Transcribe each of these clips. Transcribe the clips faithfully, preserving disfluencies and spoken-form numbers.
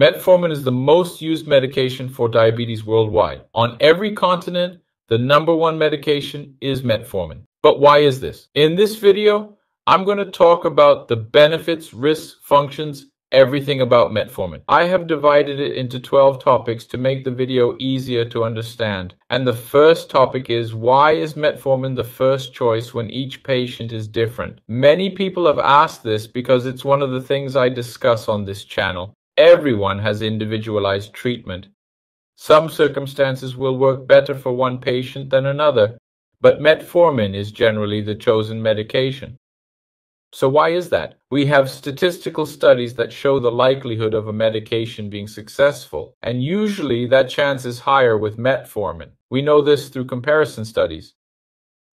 Metformin is the most used medication for diabetes worldwide. On every continent, the number one medication is metformin. But why is this? In this video, I'm going to talk about the benefits, risks, functions, everything about metformin. I have divided it into twelve topics to make the video easier to understand. And the first topic is, why is metformin the first choice when each patient is different? Many people have asked this because it's one of the things I discuss on this channel. Everyone has individualized treatment. Some circumstances will work better for one patient than another, but metformin is generally the chosen medication. So why is that? We have statistical studies that show the likelihood of a medication being successful, and usually that chance is higher with metformin. We know this through comparison studies.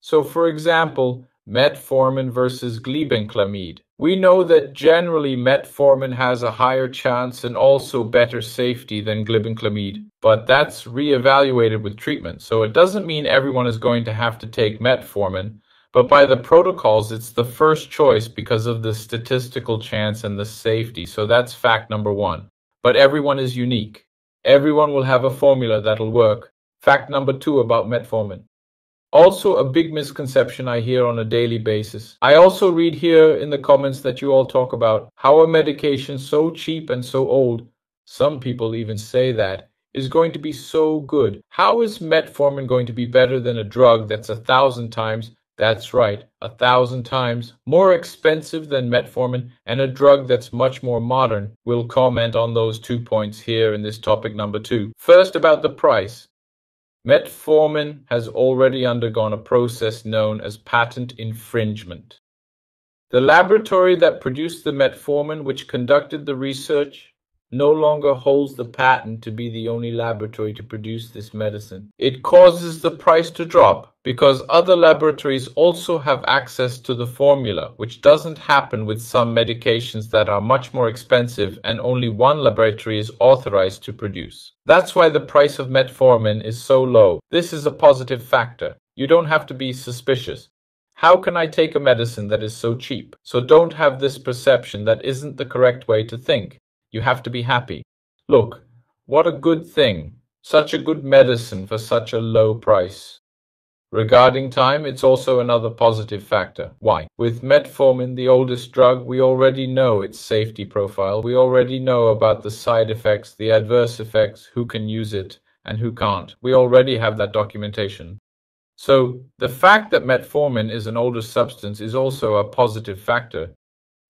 So for example, metformin versus glibenclamide. We know that generally metformin has a higher chance and also better safety than glibenclamide, but that's reevaluated with treatment. So it doesn't mean everyone is going to have to take metformin, but by the protocols, it's the first choice because of the statistical chance and the safety. So that's fact number one. But everyone is unique. Everyone will have a formula that'll work. Fact number two about metformin. Also, a big misconception I hear on a daily basis. I also read here in the comments that you all talk about how a medication so cheap and so old, some people even say that, is going to be so good. How is metformin going to be better than a drug that's a thousand times, that's right, a thousand times more expensive than metformin and a drug that's much more modern? We'll comment on those two points here in this topic number two. First, about the price. Metformin has already undergone a process known as patent infringement. The laboratory that produced the metformin, which conducted the research, no longer holds the patent to be the only laboratory to produce this medicine. It causes the price to drop because other laboratories also have access to the formula, which doesn't happen with some medications that are much more expensive and only one laboratory is authorized to produce. That's why the price of metformin is so low. This is a positive factor. You don't have to be suspicious. How can I take a medicine that is so cheap? So don't have this perception. That isn't the correct way to think. You have to be happy. Look, what a good thing. Such a good medicine for such a low price. Regarding time, it's also another positive factor. Why? With metformin, the oldest drug, we already know its safety profile. We already know about the side effects, the adverse effects, who can use it and who can't. We already have that documentation. So the fact that metformin is an older substance is also a positive factor.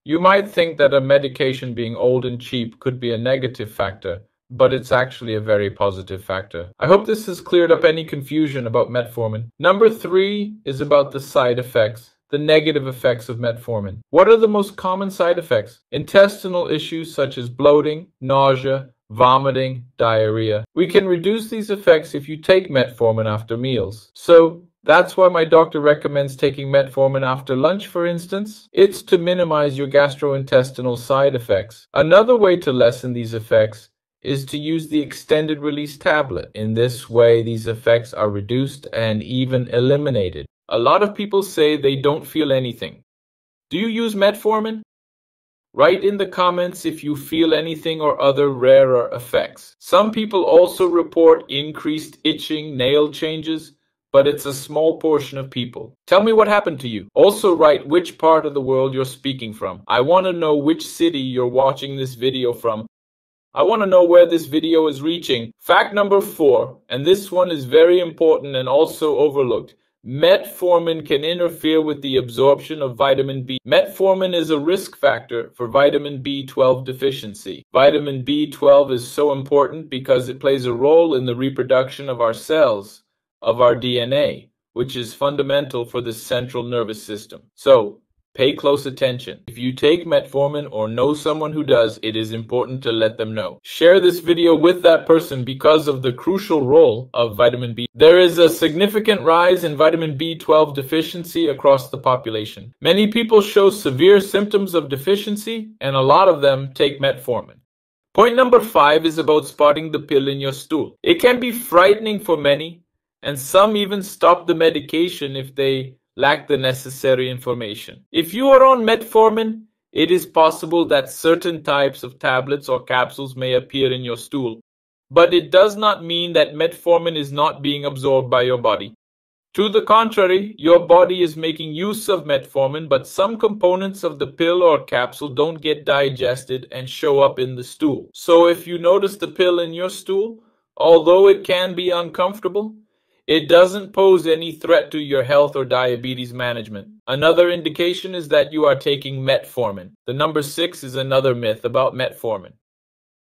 You might think that a medication being old and cheap could be a negative factor, but it's actually a very positive factor. I hope this has cleared up any confusion about metformin. Number three is about the side effects, the negative effects of metformin. What are the most common side effects? Intestinal issues such as bloating, nausea, vomiting, diarrhea. We can reduce these effects if you take metformin after meals. So that's why my doctor recommends taking metformin after lunch, for instance. It's to minimize your gastrointestinal side effects. Another way to lessen these effects is to use the extended release tablet. In this way, these effects are reduced and even eliminated. A lot of people say they don't feel anything. Do you use metformin? Write in the comments if you feel anything or other rarer effects. Some people also report increased itching, nail changes, but it's a small portion of people. Tell me what happened to you. Also write which part of the world you're speaking from. I want to know which city you're watching this video from. I want to know where this video is reaching. Fact number four, and this one is very important and also overlooked. Metformin can interfere with the absorption of vitamin B. Metformin is a risk factor for vitamin B twelve deficiency. Vitamin B twelve is so important because it plays a role in the reproduction of our cells, of our D N A, which is fundamental for the central nervous system. So pay close attention. If you take metformin or know someone who does, it is important to let them know. Share this video with that person because of the crucial role of vitamin B. There is a significant rise in vitamin B twelve deficiency across the population. Many people show severe symptoms of deficiency, and a lot of them take metformin. Point number five is about spotting the pill in your stool. It can be frightening for many, and some even stop the medication if they lack the necessary information. If you are on metformin, It is possible that certain types of tablets or capsules may appear in your stool, but it does not mean that metformin is not being absorbed by your body. To the contrary, your body is making use of metformin, but some components of the pill or capsule don't get digested and show up in the stool. So if you notice the pill in your stool, although it can be uncomfortable, it doesn't pose any threat to your health or diabetes management. Another indication is that you are taking metformin. The number six is another myth about metformin.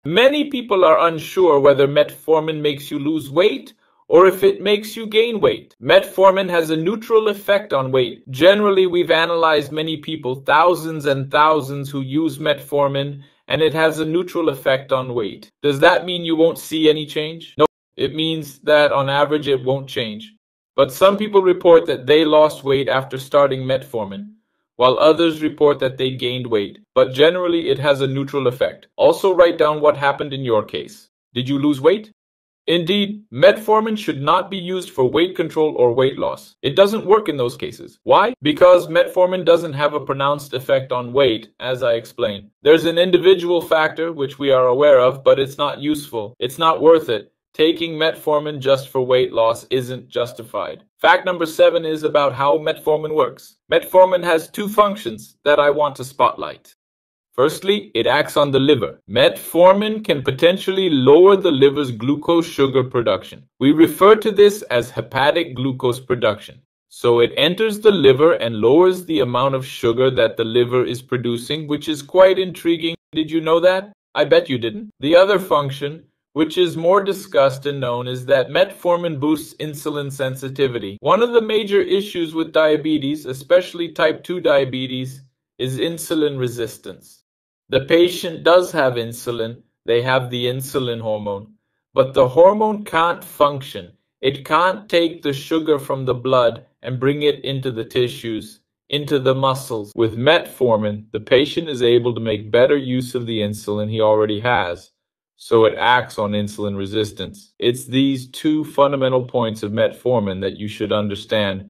Many people are unsure whether metformin makes you lose weight or if it makes you gain weight. Metformin has a neutral effect on weight. Generally, we've analyzed many people, thousands and thousands who use metformin, and it has a neutral effect on weight. Does that mean you won't see any change? No. It means that on average it won't change. But some people report that they lost weight after starting metformin, while others report that they gained weight. But generally it has a neutral effect. Also write down what happened in your case. Did you lose weight? Indeed, metformin should not be used for weight control or weight loss. It doesn't work in those cases. Why? Because metformin doesn't have a pronounced effect on weight, as I explained. There's an individual factor which we are aware of, but it's not useful. It's not worth it. Taking metformin just for weight loss isn't justified. Fact number seven is about how metformin works. Metformin has two functions that I want to spotlight. Firstly, it acts on the liver. Metformin can potentially lower the liver's glucose sugar production. We refer to this as hepatic glucose production. So it enters the liver and lowers the amount of sugar that the liver is producing, which is quite intriguing. Did you know that? I bet you didn't. The other function, which is more discussed and known, is that metformin boosts insulin sensitivity. One of the major issues with diabetes, especially type two diabetes, is insulin resistance. The patient does have insulin, they have the insulin hormone, but the hormone can't function. It can't take the sugar from the blood and bring it into the tissues, into the muscles. With metformin, the patient is able to make better use of the insulin he already has. So it acts on insulin resistance. It's these two fundamental points of metformin that you should understand.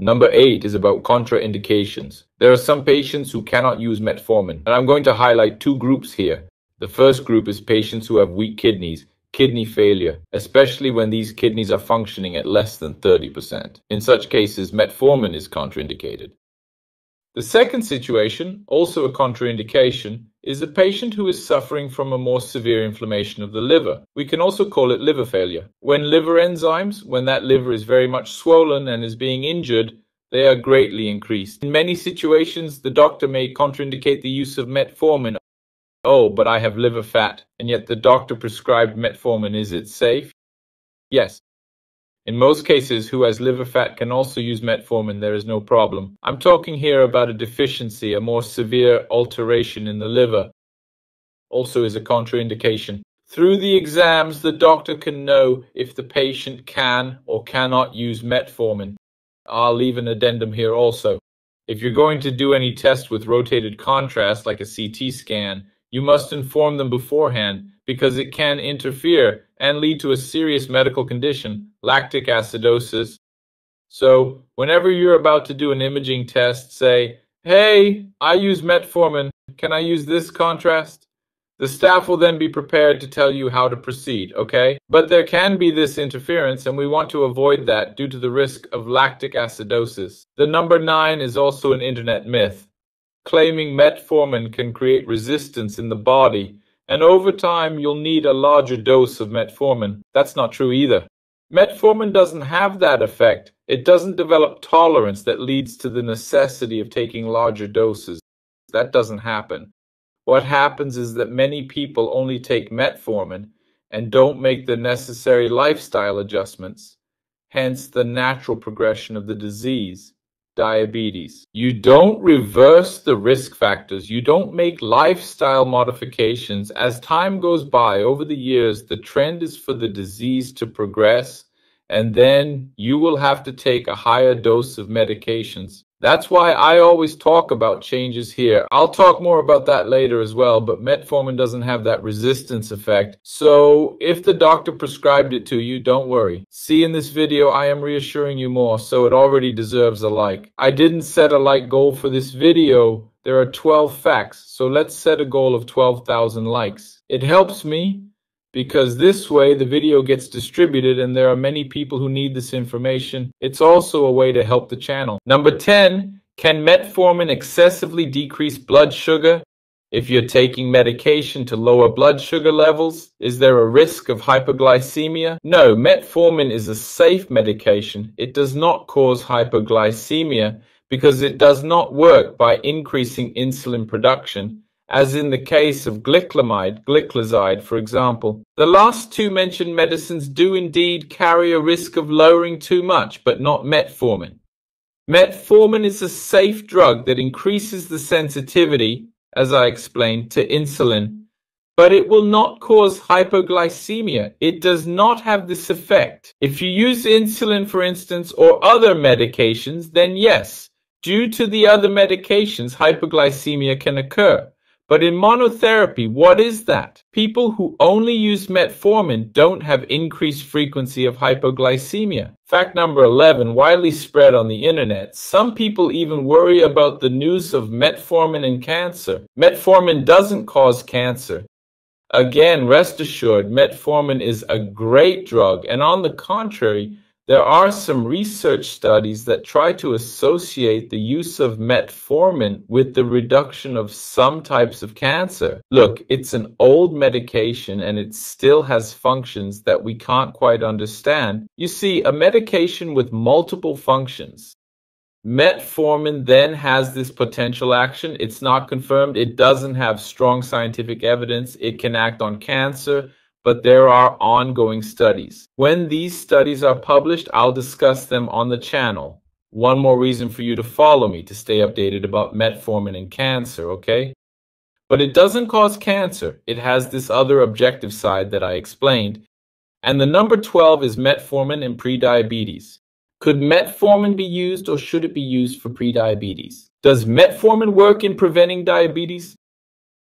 Number eight is about contraindications. There are some patients who cannot use metformin, and I'm going to highlight two groups here. The first group is patients who have weak kidneys, kidney failure, especially when these kidneys are functioning at less than thirty percent. In such cases, metformin is contraindicated. The second situation, also a contraindication, is a patient who is suffering from a more severe inflammation of the liver. We can also call it liver failure. When liver enzymes, when that liver is very much swollen and is being injured, they are greatly increased. In many situations, the doctor may contraindicate the use of metformin. Oh, but I have liver fat, and yet the doctor prescribed metformin. Is it safe? Yes. In most cases, who has liver fat can also use metformin. There is no problem. I'm talking here about a deficiency, a more severe alteration in the liver. Also is a contraindication. Through the exams, the doctor can know if the patient can or cannot use metformin. I'll leave an addendum here also. If you're going to do any test with rotated contrast, like a C T scan, you must inform them beforehand, because it can interfere and lead to a serious medical condition, lactic acidosis. So whenever you're about to do an imaging test, say, hey, I use metformin. Can I use this contrast? The staff will then be prepared to tell you how to proceed, okay? But there can be this interference, and we want to avoid that due to the risk of lactic acidosis. The number nine is also an internet myth, claiming metformin can create resistance in the body, and over time, you'll need a larger dose of metformin. That's not true either. Metformin doesn't have that effect. It doesn't develop tolerance that leads to the necessity of taking larger doses. That doesn't happen. What happens is that many people only take metformin and don't make the necessary lifestyle adjustments, hence the natural progression of the disease. Diabetes. You don't reverse the risk factors. You don't make lifestyle modifications. As time goes by over the years, the trend is for the disease to progress, and then you will have to take a higher dose of medications. That's why I always talk about changes here. I'll talk more about that later as well, but metformin doesn't have that resistance effect. So if the doctor prescribed it to you, don't worry. See, in this video, I am reassuring you more, so it already deserves a like. I didn't set a like goal for this video. There are twelve facts, so let's set a goal of twelve thousand likes. It helps me, because this way the video gets distributed and there are many people who need this information. It's also a way to help the channel. Number ten, can metformin excessively decrease blood sugar? If you're taking medication to lower blood sugar levels, is there a risk of hyperglycemia? No, metformin is a safe medication. It does not cause hyperglycemia because it does not work by increasing insulin production, as in the case of glyclamide, glyclazide, for example. The last two mentioned medicines do indeed carry a risk of lowering too much, but not metformin. Metformin is a safe drug that increases the sensitivity, as I explained, to insulin, but it will not cause hypoglycemia. It does not have this effect. If you use insulin, for instance, or other medications, then yes, due to the other medications, hypoglycemia can occur. But in monotherapy, what is that? People who only use metformin don't have increased frequency of hypoglycemia. Fact number eleven, widely spread on the internet. Some people even worry about the news of metformin and cancer. Metformin doesn't cause cancer. Again, rest assured, metformin is a great drug, and on the contrary, there are some research studies that try to associate the use of metformin with the reduction of some types of cancer. Look, it's an old medication and it still has functions that we can't quite understand. You see, a medication with multiple functions. Metformin then has this potential action. It's not confirmed. It doesn't have strong scientific evidence. It can act on cancer, but there are ongoing studies. When these studies are published, I'll discuss them on the channel. One more reason for you to follow me, to stay updated about metformin and cancer, okay? But it doesn't cause cancer. It has this other objective side that I explained. And the number twelve is metformin and prediabetes. Could metformin be used, or should it be used for prediabetes? Does metformin work in preventing diabetes?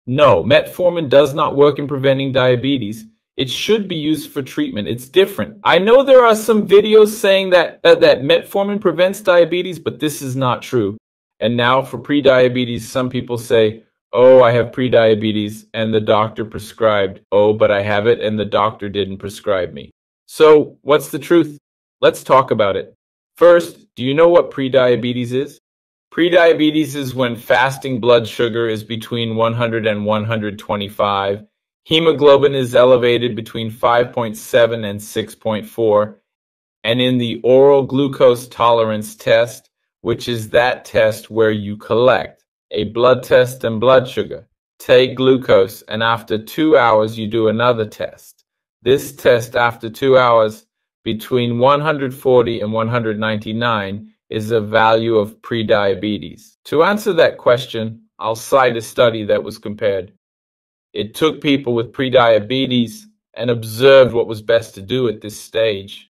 No, metformin does not work in preventing diabetes. It should be used for treatment. It's different. I know there are some videos saying that, uh, that metformin prevents diabetes, but this is not true. And now for prediabetes, some people say, oh, I have prediabetes and the doctor prescribed. Oh, but I have it and the doctor didn't prescribe me. So what's the truth? Let's talk about it. First, do you know what prediabetes is? Prediabetes is when fasting blood sugar is between one hundred and one hundred twenty-five. Hemoglobin is elevated between five point seven and six point four, and in the oral glucose tolerance test, which is that test where you collect a blood test and blood sugar, take glucose, and after two hours you do another test. This test after two hours between one hundred forty and one hundred ninety-nine is a value of prediabetes. To answer that question, I'll cite a study that was compared. It took people with prediabetes and observed what was best to do at this stage.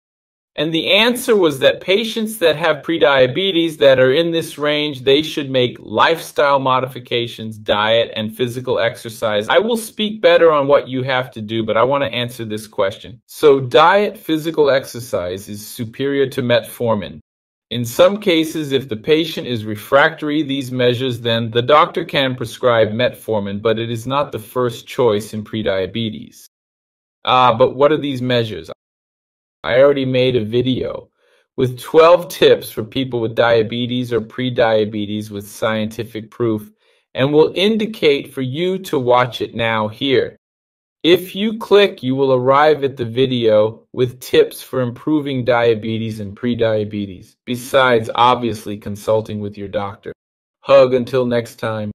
And the answer was that patients that have prediabetes that are in this range, they should make lifestyle modifications, diet, and physical exercise. I will speak better on what you have to do, but I want to answer this question. So diet, physical exercise is superior to metformin. In some cases, if the patient is refractory to these measures, then the doctor can prescribe metformin, but it is not the first choice in prediabetes. Ah, but what are these measures? I already made a video with twelve tips for people with diabetes or prediabetes with scientific proof, and will indicate for you to watch it now here. If you click, you will arrive at the video with tips for improving diabetes and prediabetes, besides obviously consulting with your doctor. Hug until next time.